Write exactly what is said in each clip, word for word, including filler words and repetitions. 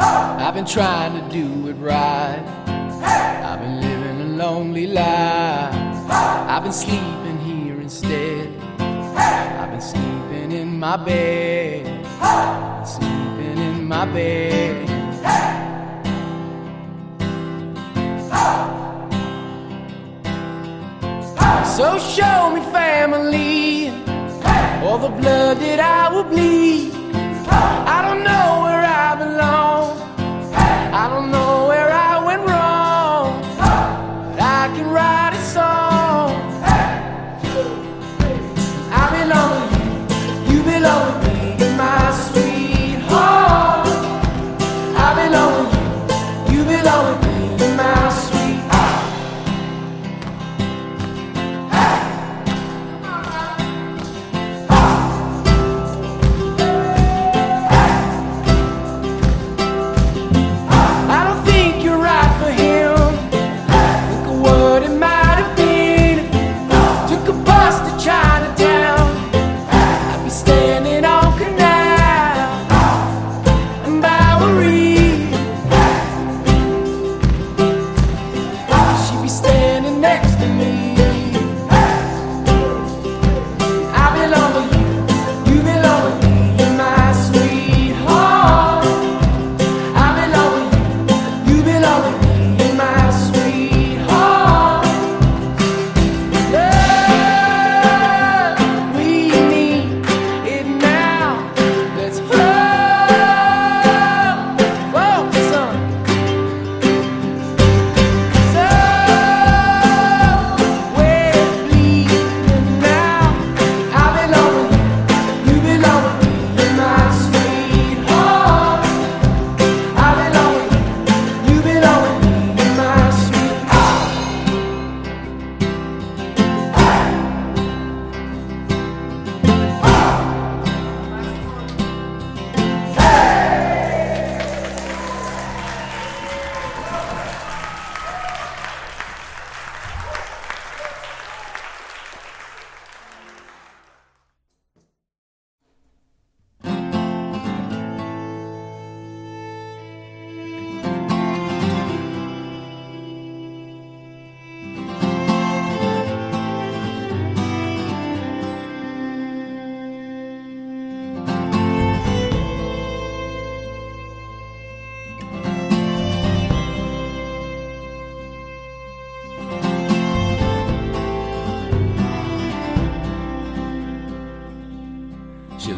I've been trying to do it right. I've been living a lonely life. I've been sleeping here instead. I've been sleeping in my bed. Sleeping in my bed. So show me family, all the blood that I will bleed. I don't know where I belong. I don't know where I went wrong. But I can write a song. I belong with you, you belong with me, my sweet home. I belong with you, you belong with me, my sweet home.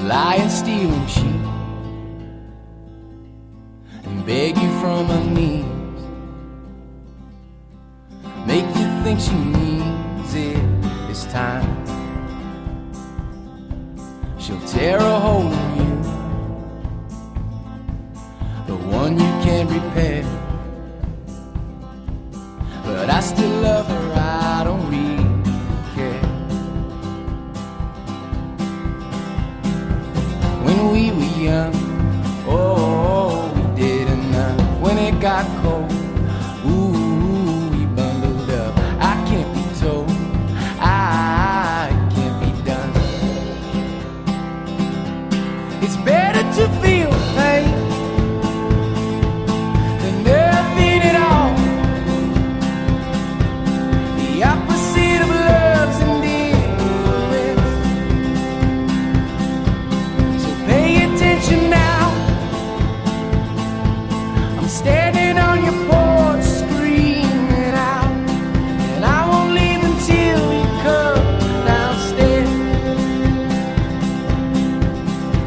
Lying, stealing sheep, and beg you from her knees, make you think she needs it this time. She'll tear a hole in you, the one you can't repair. But I still love her, I don't really care. When we were young, oh, we did enough. When it got cold, ooh, we bundled up. I can't be told, I can't be done. It's better to feel pain than nothing at all. The opposite of love's now. I'm standing on your porch screaming out, and I won't leave until you come downstairs.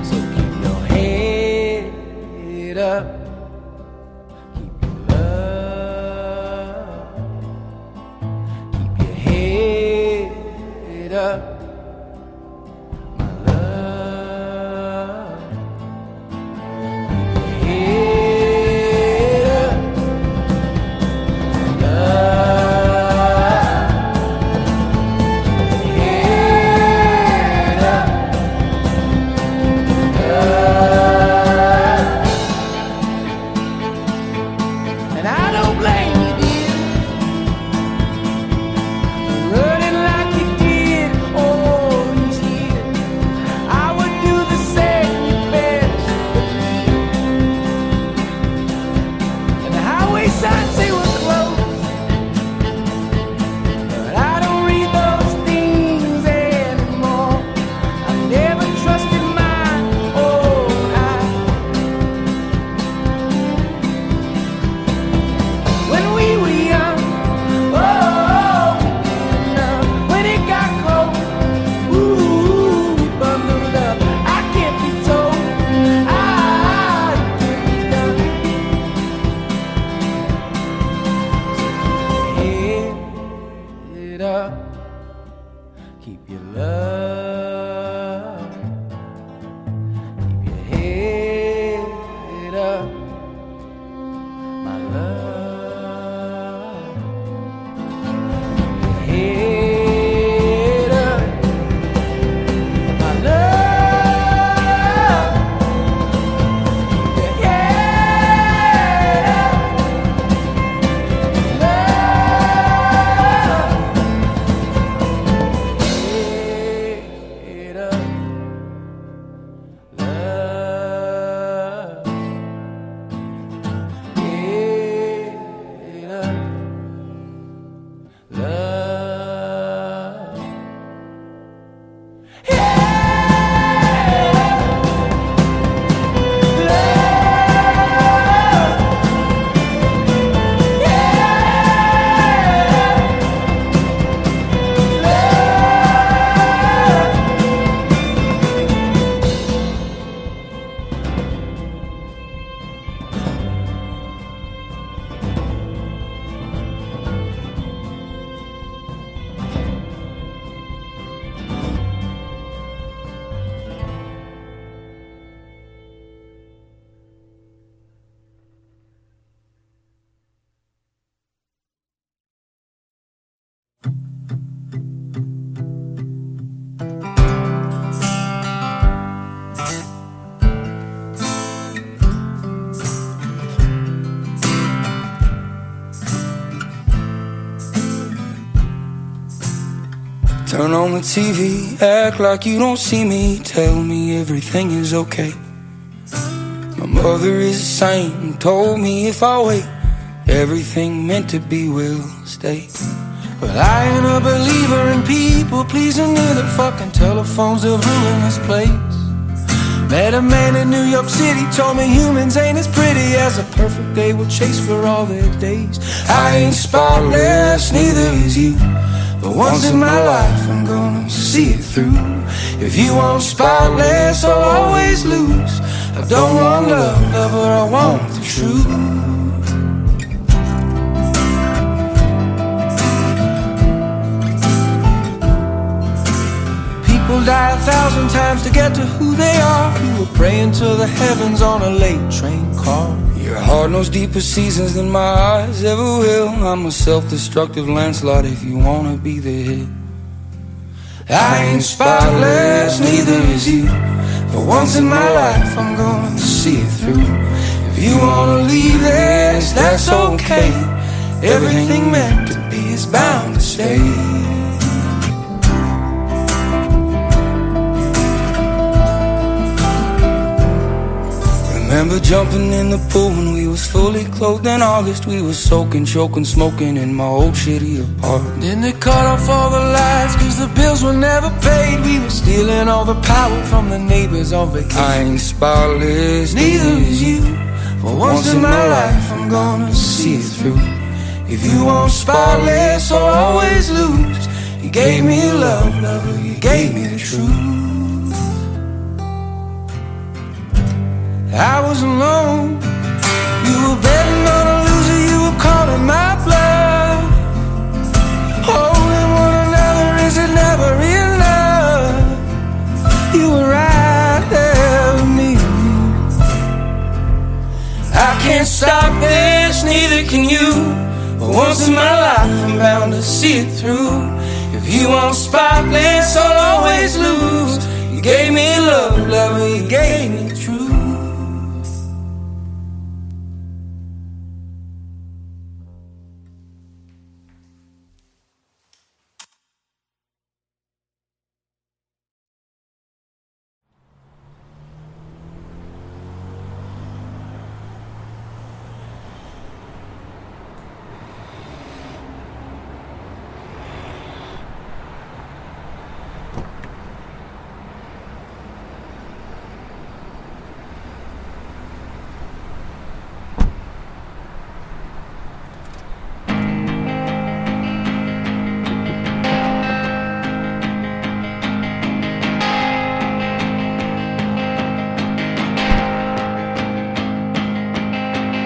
So keep your head up, keep your love, keep your head up. love, my love. Head up, my love. Yeah, yeah. Love. Head up. Turn on the T V, act like you don't see me. Tell me everything is okay. My mother is a saint and told me if I wait, everything meant to be will stay. But I ain't a believer in people pleasing, near the fucking telephones are ruining this place. Met a man in New York City, told me humans ain't as pretty as a perfect they will chase for all their days. I ain't spotless, neither is you, but once in my life I'm gonna see it through. If you want spotless, I'll always lose. I don't want love, lover, I want the truth. People die a thousand times to get to who they are. You were praying to the heavens on a late train call. Your heart knows deeper seasons than my eyes ever will. I'm a self-destructive landslide if you wanna be the hit. I ain't spotless, neither is you, but once in my life I'm gonna see it through. If you wanna leave this, that's okay. Everything meant to be is bound to stay. Remember jumping in the pool when we was fully clothed in August. We was soaking, choking, smoking in my old shitty apartment. Then they cut off all the lights cause the bills were never paid. We were stealing all the power from the neighbors on vacation. I ain't spotless, neither is you, but once in my life I'm gonna see it through. If you want spotless, I'll always lose. You gave me love, lover, you gave me the truth. I was alone, you were betting on a loser, you were calling my bluff. Holding one another, is it never enough? You were right there with me. I can't stop this, neither can you, but once in my life I'm bound to see it through. If you want spotless, I'll always lose. You gave me love, lover, you gave me truth.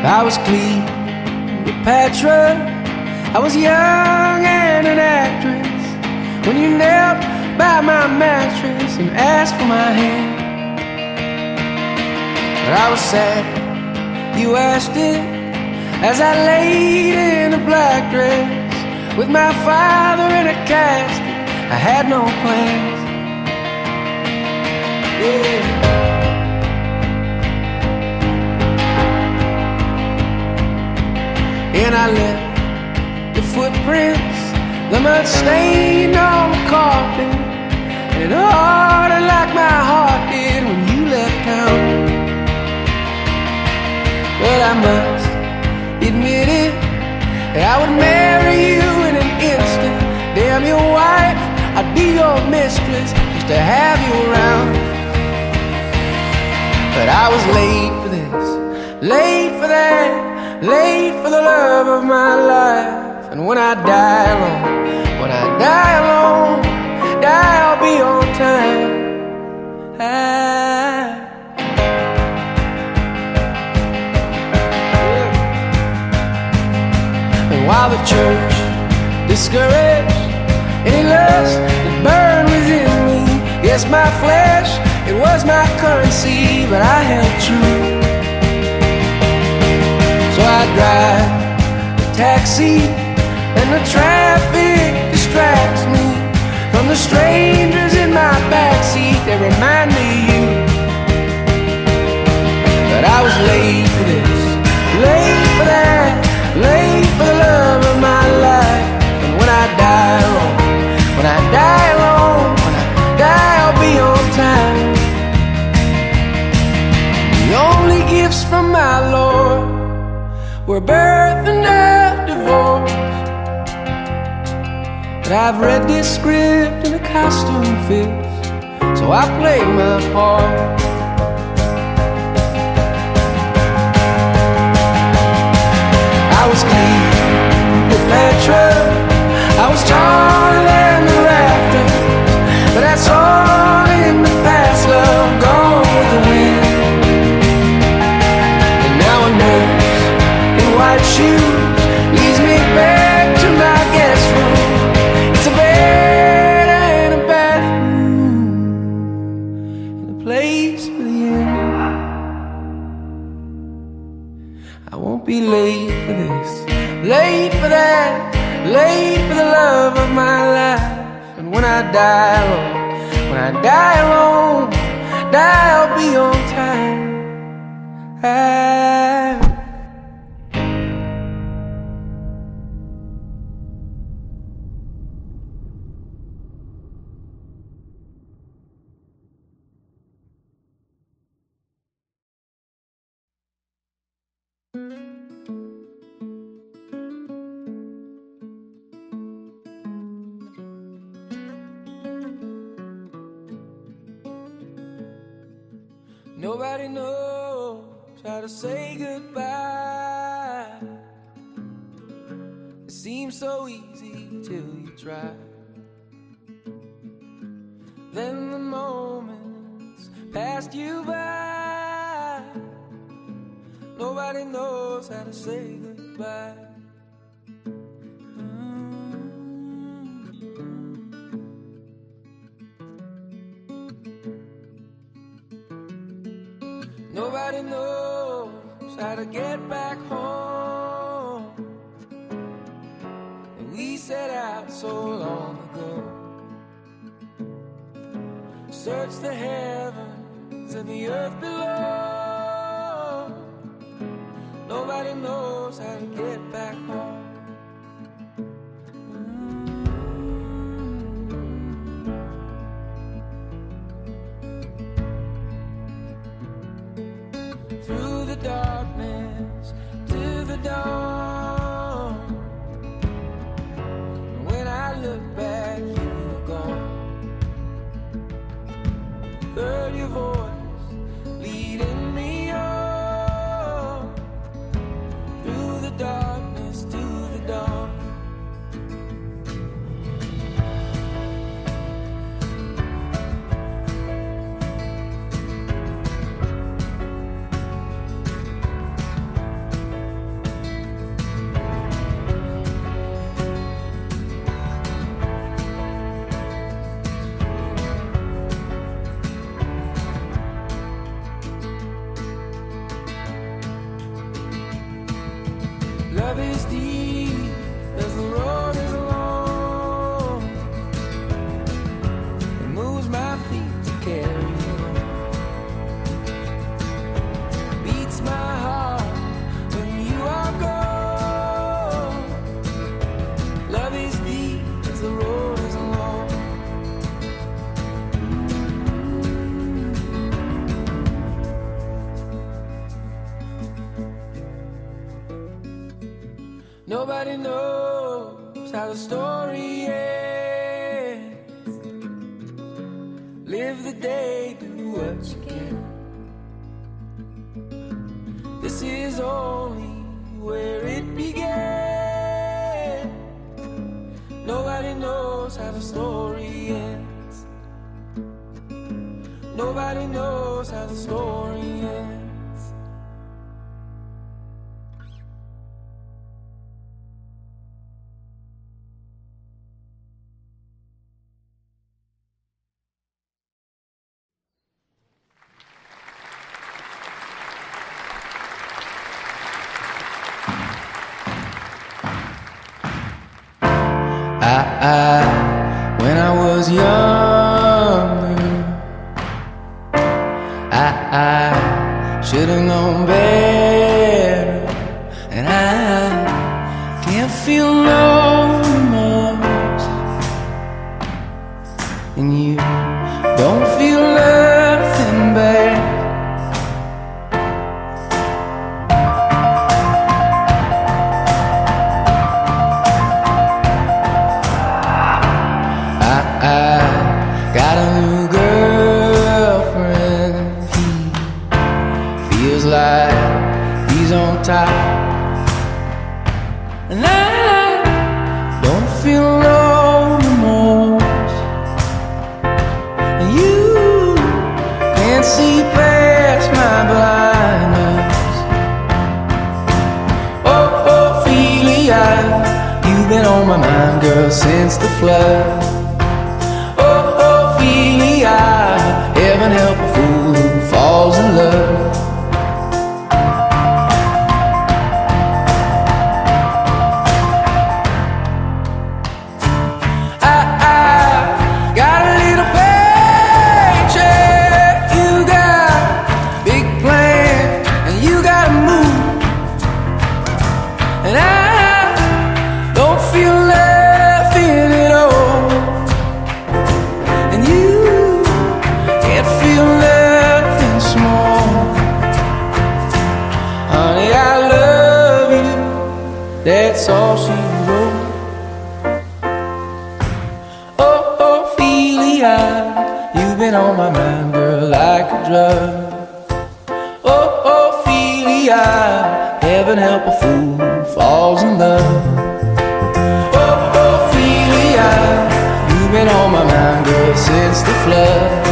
I was Cleopatra, I was young and an actress, when you knelt by my mattress and asked for my hand. But I was sad, you asked it, as I laid in a black dress with my father in a casket. I had no plans. Yeah. And I left the footprints, the mud stained on the carpet, and it hardened like my heart did when you left town. Well, I must admit it, that I would marry you in an instant. Damn your wife, I'd be your mistress just to have you around. But I was late for this, late for that, late for the love of my life. And when I die alone, when I die alone, die I'll be on time. I While the church discouraged any lust that burned within me, yes, my flesh, it was my currency, but I held true. So I drive a taxi, and the traffic distracts me from the strangers in my backseat that remind me of you. But I was late for this, late for that, late for the love of my life. And when I die alone, when I die alone, when I die I'll be on time. The only gifts from my Lord were birth and a divorce. But I've read this script and the costume fits, so I play my part. I was clean with Petra, I was taller than the rafters, but that's all in the past, love gone with the wind. And now a nurse in white shoes leads me back to my guest room. It's a bed and a bathroom, and a place for the end. I won't be late for this, late for that, late for the love of my life. And when I die alone, when I die alone, die I'll be on time. I Nobody knows how to say goodbye. It seems so easy till you try. Then the moments passed you by. Nobody knows how to say goodbye. Nobody knows how to get back home, and we set out so long ago. Search the heavens and the earth below. Nobody knows how to get back home. Darkness to the dawn. When I look back, you were gone. Heard your voice leading me on through the darkness to the dawn. love is deep as the road is long. It moves my feet to carry on. Beats my heart when you are gone. Love is deep as the road is long. Nobody knows how the story ends. Live the day, do what you can. This is only where it began. Nobody knows how the story ends. Nobody knows how the story ends. I, I, when I was younger, I, I should've known better. And I can't feel no remorse, and you don't feel nothing back. I got a new girlfriend. He feels like he's on top, and I don't feel no remorse, and you can't see past my blindness. Oh, Ophelia, you've been on my mind, girl, since the flood. Heaven help a fool who falls in love. I, I got a little paycheck. You got big plans, and you gotta move. And I don't feel laughing at all. And you feel nothing small. Honey, I love you, that's all she wrote. Oh, Ophelia, you've been on my mind, girl, like a drug. Oh, Ophelia, heaven help a fool who falls in love. Oh, Ophelia, you've been on my mind, girl, since the flood.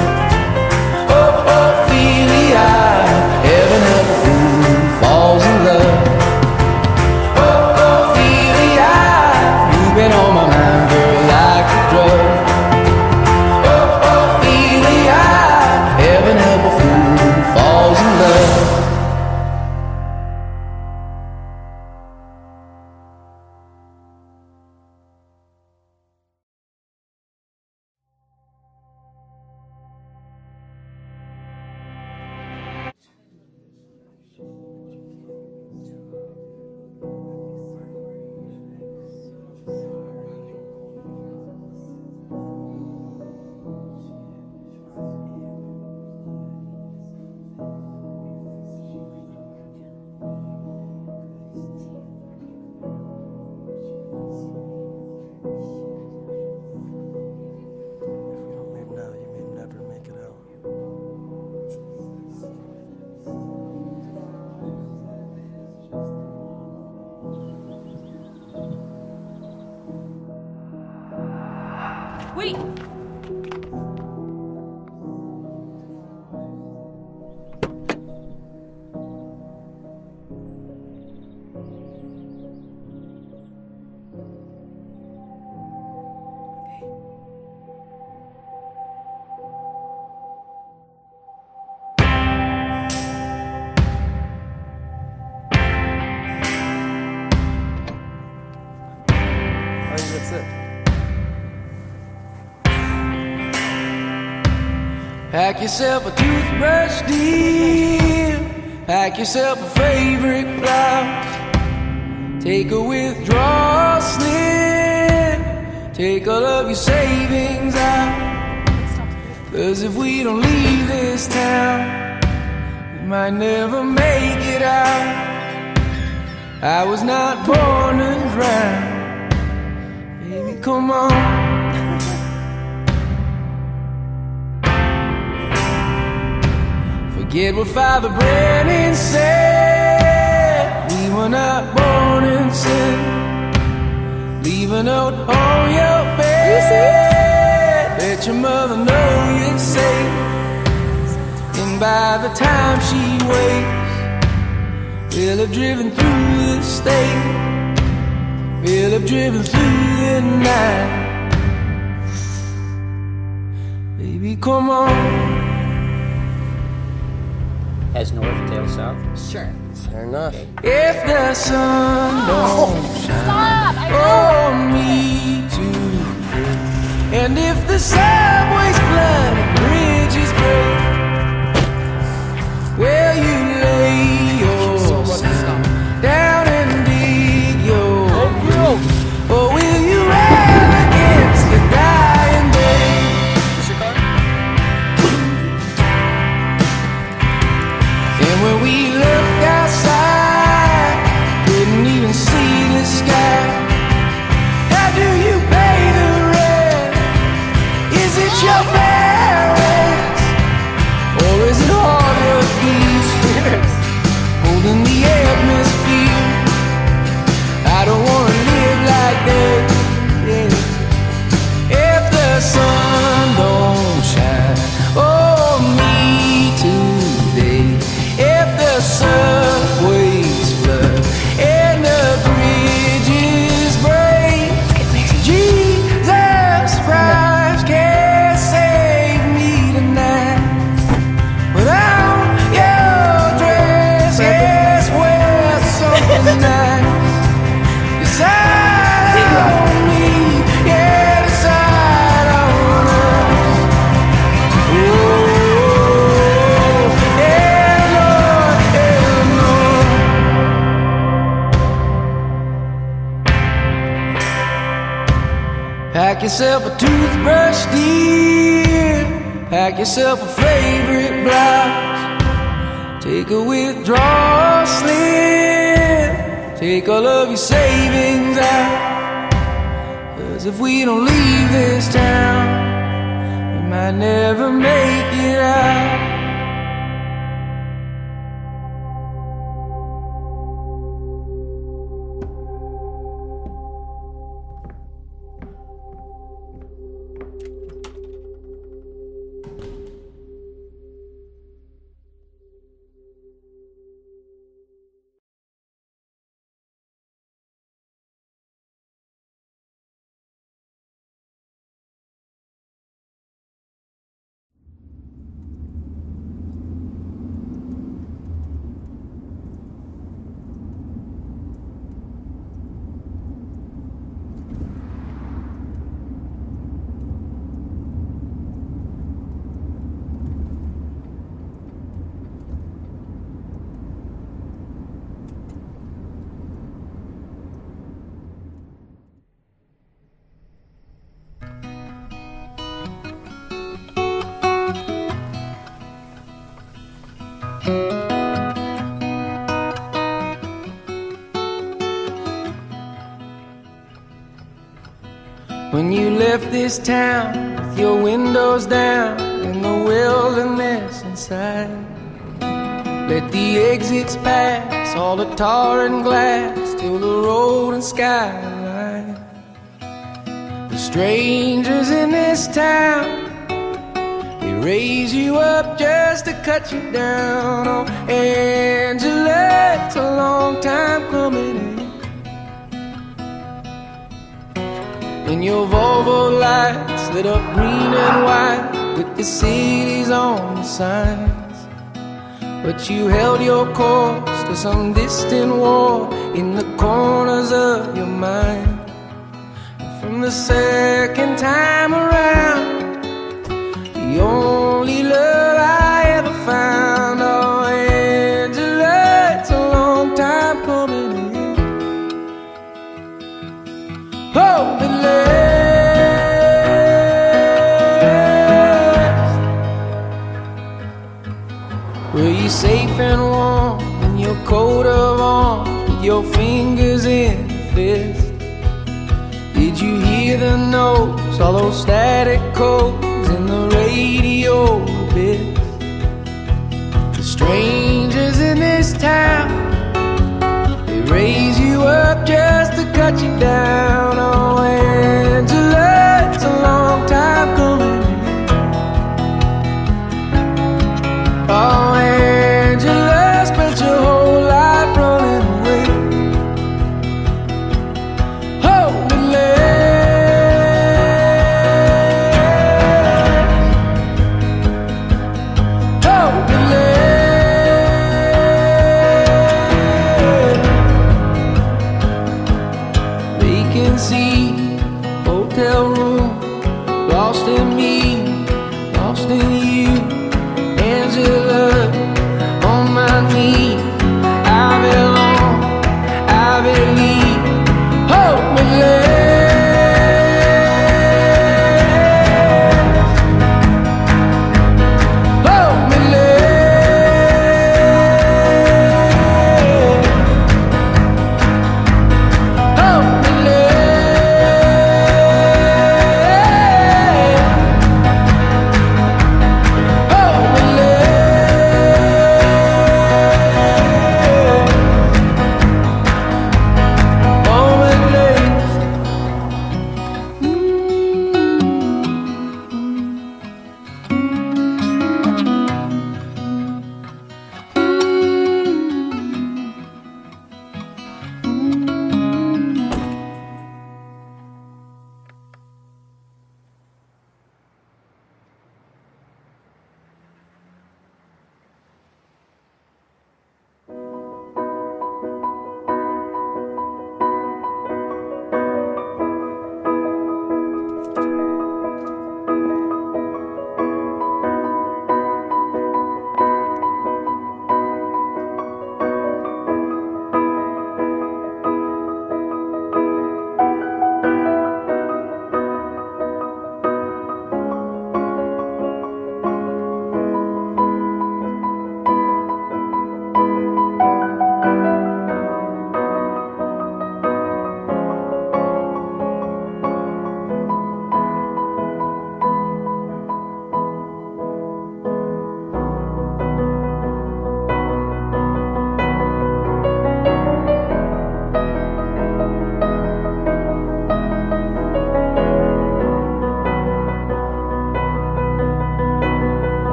That's it. Pack yourself a toothbrush, dear. Pack yourself a favorite blouse. Take a withdrawal slip. Take all of your savings out. 'Cause if we don't leave this town, we might never make it out. I was not born to drown. Baby, come on. Forget what Father Brennan said. We were not born in sin. Leave a note on your bed. Let your mother know you're safe. And by the time she wakes, we'll have driven through the state. We'll have driven through the night. Baby, come on. Has north tail south? Sure. Fair enough. If the sun don't oh, shine on me too, and if the subway's flooded, bridges break, will you lay down and dig your root? Or will you rail against the dying day? And when we looked outside, couldn't even see the sky. How do you pay the rent? Is it your parents? Or is it all your peace? Holding the atmosphere. I don't wanna live like that, yeah. If the sun don't shine on me today, if the subways flood and the bridges break, Jesus Christ can't save me tonight. Without your dress, yes, wear something nice. Pack yourself a toothbrush, dear. Pack yourself a favorite blouse. Take a withdrawal slip. Take all of your savings out. 'Cause if we don't leave this town, we might never make it out. When you left this town with your windows down and the wilderness inside, let the exits pass, all the tar and glass, till the road and skyline. The strangers in this town, they raise you up just to cut you down. Oh, Angela, it's a long time coming in. And your Volvo lights lit up green and white with the cities on the signs, but you held your course to some distant war in the corners of your mind. And from And the second time around, the only love I ever found, oh Angela, it's a long time coming in. Oh, but last, were you safe and warm in your coat of arms with your fingers in your fist? Did you hear the notes, all those static codes in the radio bits? The strangers in this town, they raise you up just to cut you down.